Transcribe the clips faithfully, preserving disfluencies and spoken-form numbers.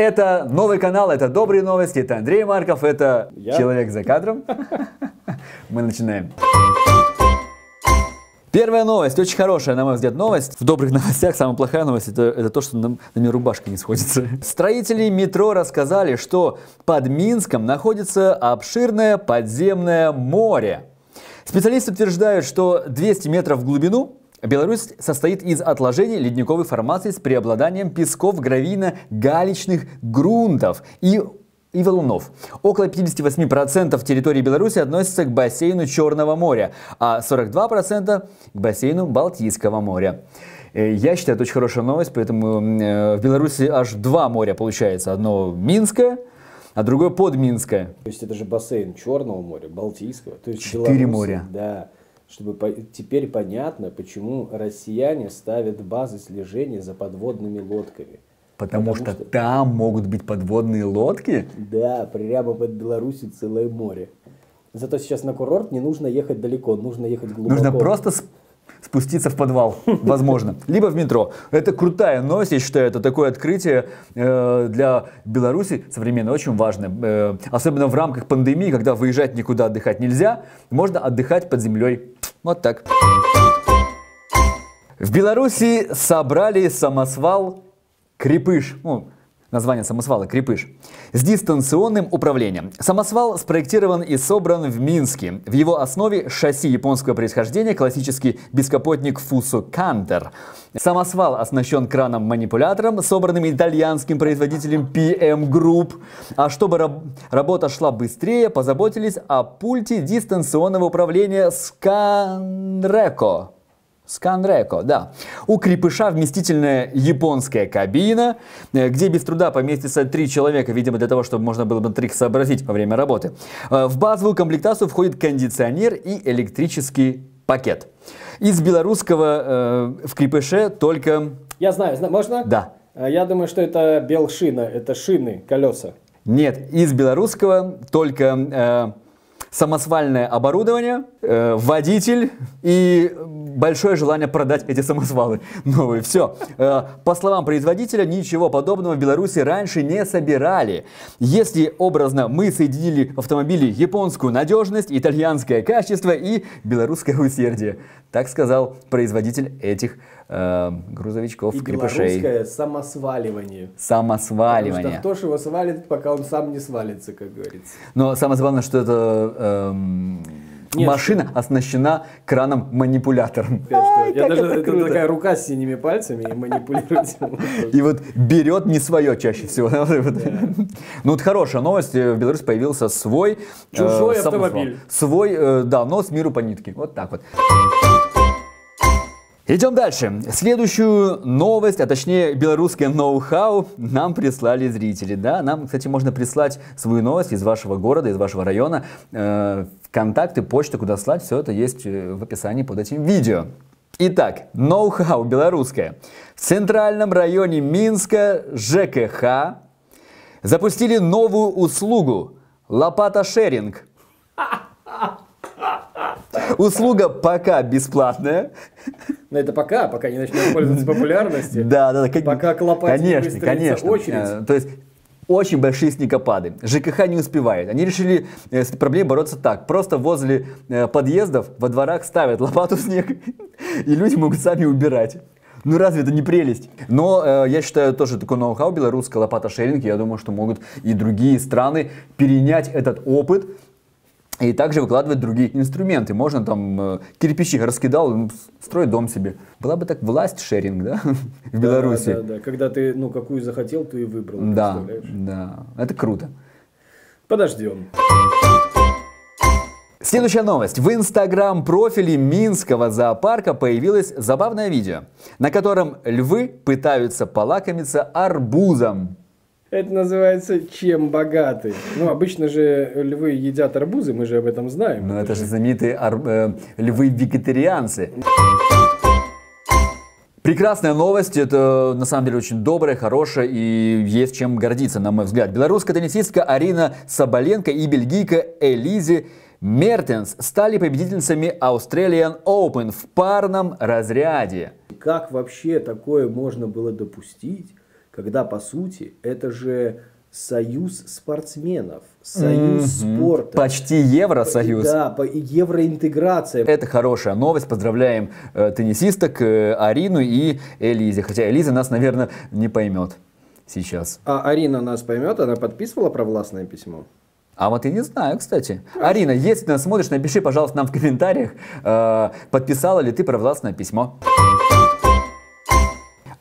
Это новый канал, это Добрые Новости, это Андрей Марков, это Я? Человек за кадром. Мы начинаем. Первая новость, очень хорошая, на мой взгляд, новость. В добрых новостях самая плохая новость это, это то, что на, на мне рубашка не сходится. Строители метро рассказали, что под Минском находится обширное подземное море. Специалисты утверждают, что двести метров в глубину Беларусь состоит из отложений ледниковой формации с преобладанием песков, гравийно-галечных грунтов и и валунов. Около пятидесяти восьми процентов территории Беларуси относятся к бассейну Черного моря, а сорок два процента к бассейну Балтийского моря. Я считаю, это очень хорошая новость, поэтому в Беларуси аж два моря получается. Одно Минское, а другое подминское. То есть это же бассейн Черного моря, Балтийского. То есть Четыре Беларусь, моря. Да. Чтобы по... Теперь понятно, почему россияне ставят базы слежения за подводными лодками. Потому, Потому что, что там могут быть подводные лодки? Да, прямо под Беларусью целое море. Зато сейчас на курорт не нужно ехать далеко, нужно ехать глубоко. Нужно просто спуститься в подвал, возможно. Либо в метро. Это крутая новость, я считаю, это такое открытие для Беларуси современно очень важное. Особенно в рамках пандемии, когда выезжать никуда отдыхать нельзя, можно отдыхать под землей. Вот так. В Беларуси собрали самосвал Крепыш, ну, название самосвала Крепыш, с дистанционным управлением. Самосвал спроектирован и собран в Минске. В его основе шасси японского происхождения, классический бескапотник Фусу Кантер. Самосвал оснащен краном-манипулятором, собранным итальянским производителем пи эм груп. А чтобы раб- работа шла быстрее, позаботились о пульте дистанционного управления Scandreco. Scandreco, да. У Крепыша вместительная японская кабина, где без труда поместится три человека, видимо, для того, чтобы можно было бы трик сообразить во время работы. В базовую комплектацию входит кондиционер и электрический пакет. Из белорусского э, в Крепыше только... Я знаю, можно? Да. Я думаю, что это белшина, это шины, колеса. Нет, из белорусского только... Э, самосвальное оборудование, э, водитель и большое желание продать эти самосвалы новые. Все. Э, по словам производителя, ничего подобного в Беларуси раньше не собирали. Если образно мы соединили в автомобиле японскую надежность, итальянское качество и белорусское усердие. Так сказал производитель этих э, грузовичков, и крепышей. И белорусское самосваливание. Самосваливание. Потому что кто ж его свалит, пока он сам не свалится, как говорится. Но самое главное, что это... Эм, Нет, машина что? Оснащена краном-манипулятором. Ай, я даже, это это такая рука с синими пальцами и манипулирует. И вот берет не свое чаще всего. Ну вот хорошая новость, в Беларуси появился свой чужой автомобиль. Свой, да, но с миру по нитке. Вот так вот. Идем дальше. Следующую новость, а точнее белорусское ноу-хау, нам прислали зрители. Да? Нам, кстати, можно прислать свою новость из вашего города, из вашего района. Э, контакты, почту, куда слать, все это есть в описании под этим видео. Итак, ноу-хау белорусское. В центральном районе Минска ЖКХ запустили новую услугу – лопата-шеринг. Услуга пока бесплатная. Но это пока, пока не начнем пользоваться популярностью. Да, да, да. Пока к лопате конечно, не конечно. Очередь. То есть очень большие снегопады. ЖКХ не успевает. Они решили с проблемой бороться так. Просто возле подъездов во дворах ставят лопату в снег, и люди могут сами убирать. Ну разве это не прелесть? Но э, я считаю, тоже такой ноу-хау, белорусская лопата-шеринг. Я думаю, что могут и другие страны перенять этот опыт. И также выкладывать другие инструменты. Можно там кирпичи раскидал, строй дом себе. Была бы так власть шеринг, да, в Беларуси. Да, да, да. Когда ты, ну, какую захотел, ты и выбрал. Да, да. Это круто. Подождем. Следующая новость. В инстаграм-профиле Минского зоопарка появилось забавное видео, на котором львы пытаются полакомиться арбузом. Это называется «Чем богаты?». Ну, обычно же львы едят арбузы, мы же об этом знаем. Но это же знаменитые ар... э, львы-вегетарианцы. Прекрасная новость, это на самом деле очень добрая, хорошая и есть чем гордиться, на мой взгляд. Белорусская теннисистка Арина Сабаленко и бельгийка Элизи Мертенс стали победительницами Australian Open в парном разряде. Как вообще такое можно было допустить? когда, по сути, это же союз спортсменов, союз mm-hmm. спорта. Почти Евросоюз. Да, евроинтеграция. Это хорошая новость. Поздравляем э, теннисисток э, Арину и Элизи. Хотя Элиза нас, наверное, не поймет сейчас. А Арина нас поймет? Она подписывала провластное письмо? А вот я не знаю, кстати. Арина, если ты нас смотришь, напиши, пожалуйста, нам в комментариях, э, подписала ли ты провластное письмо.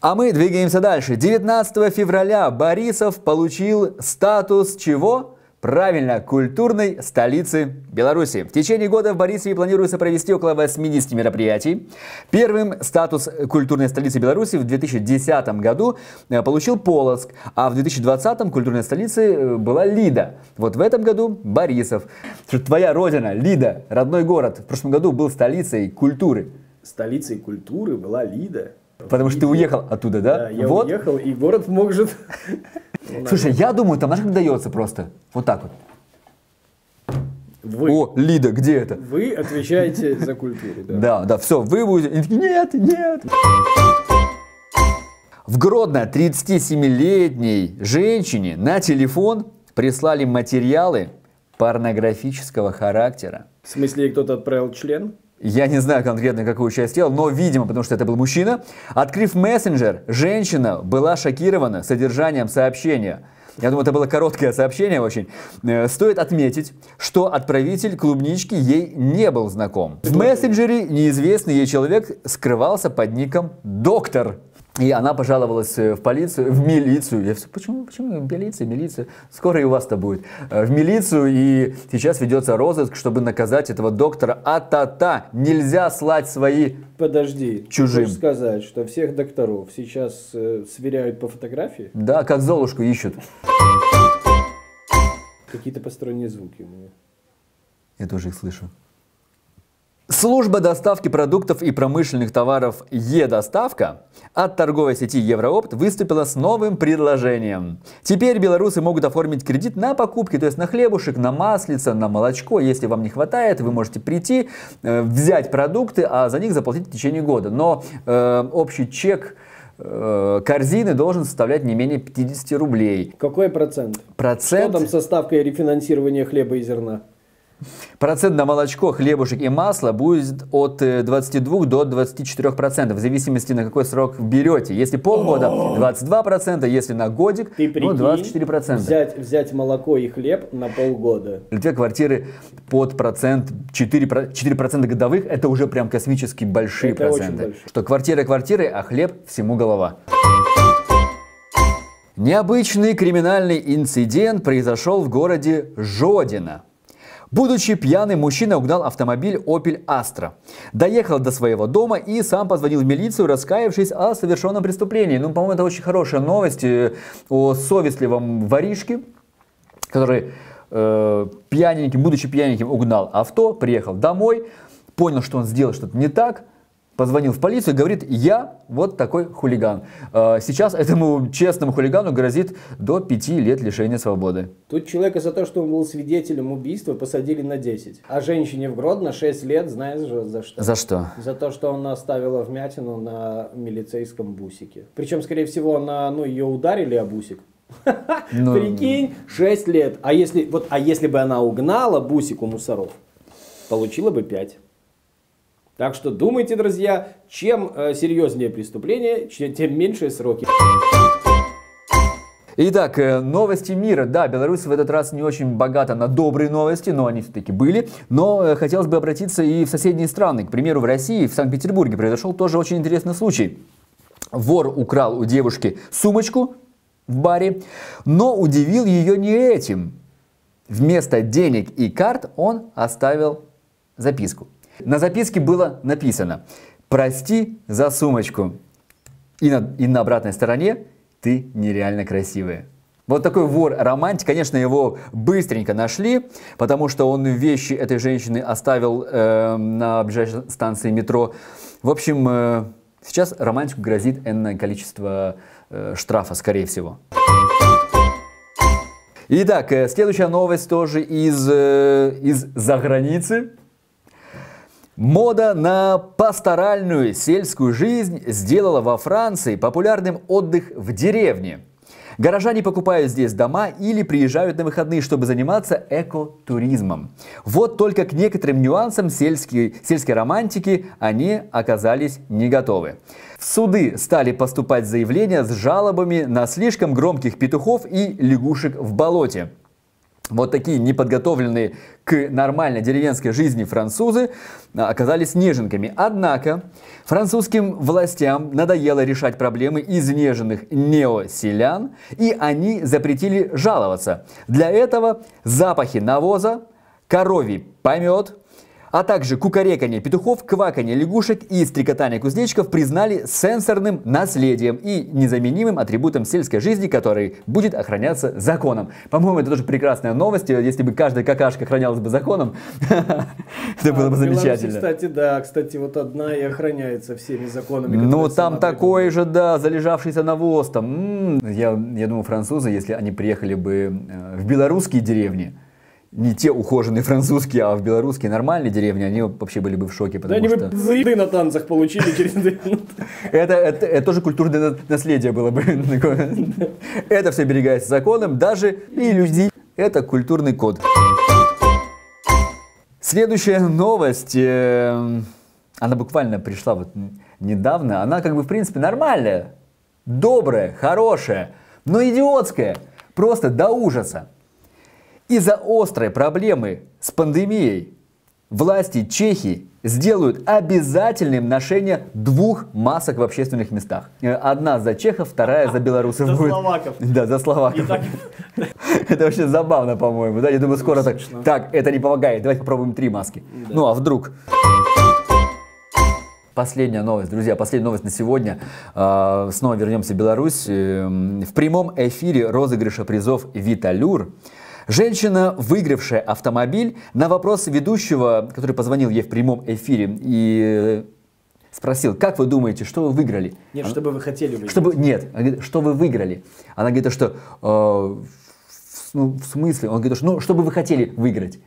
А мы двигаемся дальше. девятнадцатого февраля Борисов получил статус чего? Правильно, культурной столицы Беларуси. В течение года в Борисове планируется провести около восьмидесяти мероприятий. Первым статус культурной столицы Беларуси в две тысячи десятом году получил Полоцк, а в две тысячи двадцатом культурной столицей была Лида. Вот в этом году Борисов. Твоя родина, Лида, родной город, в прошлом году был столицей культуры. Столицей культуры была Лида? Потому что ты уехал оттуда, да? Да, я вот. уехал, и город может... Слушай, я думаю, там, знаешь, как дается просто? Вот так вот. Вы. О, Лида, где это? Вы отвечаете за культуру, да? Да, да, все, вы будете... Нет, нет. В Гродно тридцатисемилетней женщине на телефон прислали материалы порнографического характера. В смысле, кто-то отправил член? Я не знаю конкретно, какую часть тела, но, видимо, потому что это был мужчина. Открыв мессенджер, женщина была шокирована содержанием сообщения. Я думаю, это было короткое сообщение очень. Стоит отметить, что отправитель клубнички ей не был знаком. В мессенджере неизвестный ей человек скрывался под ником «Доктор». И она пожаловалась в полицию, в милицию. Я все, почему, почему милиция, милиция? Скоро и у вас-то будет. В милицию, и сейчас ведется розыск, чтобы наказать этого доктора. А-та-та, нельзя слать свои Подожди, чужим. Подожди, сказать, что всех докторов сейчас э, сверяют по фотографии? Да, как Золушку ищут. Какие-то посторонние звуки у меня. Я тоже их слышу. Служба доставки продуктов и промышленных товаров Е-Доставка от торговой сети ЕвроОпт выступила с новым предложением. Теперь белорусы могут оформить кредит на покупки, то есть на хлебушек, на маслица, на молочко. Если вам не хватает, вы можете прийти, э, взять продукты, а за них заплатить в течение года. Но э, общий чек э, корзины должен составлять не менее пятидесяти рублей. Какой процент? Процент... Что там со ставкой рефинансирования хлеба и зерна? Процент на молочко, хлебушек и масло будет от двадцати двух до двадцати четырёх процентов, в зависимости на какой срок берете. Если полгода, двадцать два процента, если на годик, ты прикинь, ну, двадцать четыре процента. Взять, взять молоко и хлеб на полгода. Две квартиры под процент, четыре процента годовых, это уже прям космически большие это проценты. Что квартира квартиры, а хлеб всему голова. Необычный криминальный инцидент произошел в городе Жодино. Будучи пьяным, мужчина угнал автомобиль Opel Astra. Доехал до своего дома и сам позвонил в милицию, раскаявшись о совершенном преступлении. Ну, по-моему, это очень хорошая новость о совестливом воришке, который э, пьяненьким, будучи пьяненьким, угнал авто, приехал домой, понял, что он сделал что-то не так, позвонил в полицию и говорит: я вот такой хулиган. Сейчас этому честному хулигану грозит до пяти лет лишения свободы. Тут человека за то, что он был свидетелем убийства, посадили на десять. А женщине в Гродно шесть лет, знаешь же, за что? За что? За то, что она оставила вмятину на милицейском бусике. Причем, скорее всего, она, ну, ее ударили об бусик. Ну... Прикинь, шесть лет. А если, вот, а если бы она угнала бусик у мусоров, получила бы пять. Так что думайте, друзья, чем э, серьезнее преступление, чем, тем меньшие сроки. Итак, новости мира. Да, Беларусь в этот раз не очень богата на добрые новости, но они все-таки были. Но хотелось бы обратиться и в соседние страны. К примеру, в России, в Санкт-Петербурге произошел тоже очень интересный случай. Вор украл у девушки сумочку в баре, но удивил ее не этим. Вместо денег и карт он оставил записку. На записке было написано: «Прости за сумочку». И на, и на обратной стороне: «Ты нереально красивая». Вот такой вор-романтик. Конечно, его быстренько нашли, потому что он вещи этой женщины оставил э, на ближайшей станции метро. В общем, э, сейчас романтику грозит энное количество э, штрафа, скорее всего. Итак, следующая новость тоже из, э, из-за границы. Мода на пасторальную сельскую жизнь сделала во Франции популярным отдых в деревне. Горожане покупают здесь дома или приезжают на выходные, чтобы заниматься экотуризмом. Вот только к некоторым нюансам сельские, сельской романтики они оказались не готовы. В суды стали поступать заявления с жалобами на слишком громких петухов и лягушек в болоте. Вот такие неподготовленные к нормальной деревенской жизни французы оказались неженками. Однако французским властям надоело решать проблемы изнеженных неоселян, и они запретили жаловаться. Для этого запахи навоза, коровий помет, а также кукареканье петухов, кваканье лягушек и стрекотание кузнечиков признали сенсорным наследием и незаменимым атрибутом сельской жизни, который будет охраняться законом. По-моему, это тоже прекрасная новость. Если бы каждая какашка охранялась бы законом, это было бы замечательно. Кстати, да, кстати, вот одна и охраняется всеми законами. Ну, там такой же, да, залежавшийся навоз. Я думаю, французы, если они приехали бы в белорусские деревни, не те ухоженные французские, а в белорусские нормальные деревни, они вообще были бы в шоке, потому да, что... они бы за еды на танцах получили через две минуты. Это тоже культурное наследие было бы. Это все берегается законом, даже иллюзий. Это культурный код. Следующая новость, она буквально пришла вот недавно, она как бы в принципе нормальная, добрая, хорошая, но идиотская, просто до ужаса. Из-за острой проблемы с пандемией власти Чехии сделают обязательным ношение двух масок в общественных местах. Одна за чехов, вторая за белорусов. За будет. Словаков. Да, за словаков. Так... Это вообще забавно, по-моему. Да? Я думаю, скоро так. Так, это не помогает. Давайте попробуем три маски. Да. Ну, а вдруг... Последняя новость, друзья, последняя новость на сегодня. Снова вернемся в Беларусь. В прямом эфире розыгрыша призов «Виталюр» женщина, выигравшая автомобиль, на вопрос ведущего, который позвонил ей в прямом эфире и спросил, как вы думаете, что вы выиграли? Нет, она... что бы вы хотели выиграть. Чтобы... Нет, она говорит, что вы выиграли? Она говорит, что, э, ну, в смысле? Он говорит, ну, что бы вы хотели выиграть?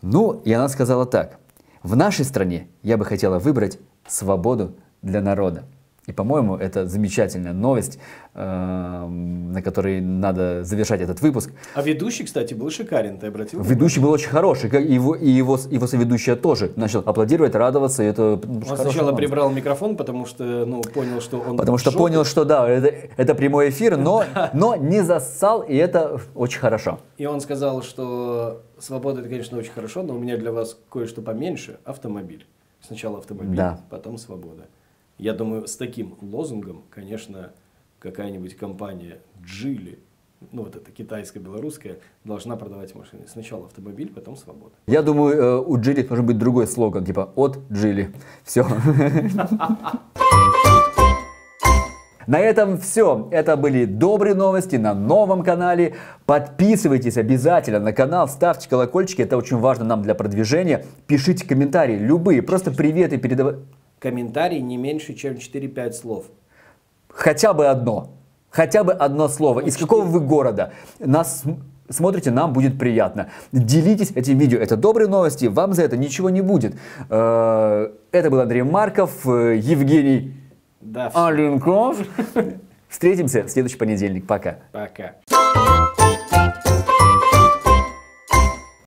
Ну, и она сказала так. В нашей стране я бы хотела выбрать свободу для народа. И, по-моему, это замечательная новость, на которой надо завершать этот выпуск. А ведущий, кстати, был шикарен, ты обратил внимание? Ведущий был очень хороший, и его, и его, его соведущая тоже начал аплодировать, радоваться. Это он сначала прибрал микрофон, потому что ну, понял, что он... Потому что шел. понял, что да, это, это прямой эфир, но, но не зассал, и это очень хорошо. И он сказал, что свобода, это, конечно, очень хорошо, но у меня для вас кое-что поменьше – автомобиль. Сначала автомобиль, да. Потом свобода. Я думаю, с таким лозунгом, конечно, какая-нибудь компания Джили, ну вот эта китайско-белорусская, должна продавать машины. Сначала автомобиль, потом свобода. Я думаю, у Джили должен быть другой слоган, типа «От Джили». Все. На этом все. Это были добрые новости на новом канале. Подписывайтесь обязательно на канал, ставьте колокольчики. Это очень важно нам для продвижения. Пишите комментарии, любые, просто приветы передавайте. Комментарий не меньше, чем четыре-пять слов. Хотя бы одно. Хотя бы одно слово. Из какого вы города? Нас смотрите, нам будет приятно. Делитесь этим видео. Это добрые новости. Вам за это ничего не будет. Это был Андрей Марков, Евгений Аленков. Встретимся в следующий понедельник. Пока. Пока.